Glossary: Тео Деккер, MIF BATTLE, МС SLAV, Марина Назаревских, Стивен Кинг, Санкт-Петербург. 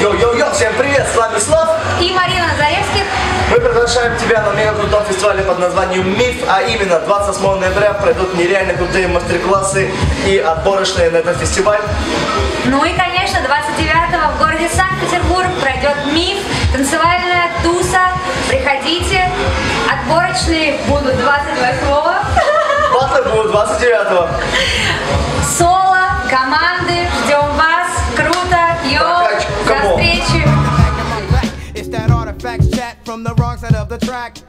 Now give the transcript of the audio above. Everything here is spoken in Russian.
Йо-йо-йо, всем привет, с вами Слав и Марина Назаревских. Мы приглашаем тебя на мега крутом фестивале под названием «Миф», а именно 28 ноября пройдут нереально крутые мастер-классы и отборочные на этот фестиваль. Ну и, конечно, 29-го в городе Санкт-Петербург пройдет «Миф», танцевальная туса, приходите, отборочные будут 28-го. Батлы будут 29-го. Соло, команды, ждем вас, круто, йо, до встречи. From the wrong side of the track.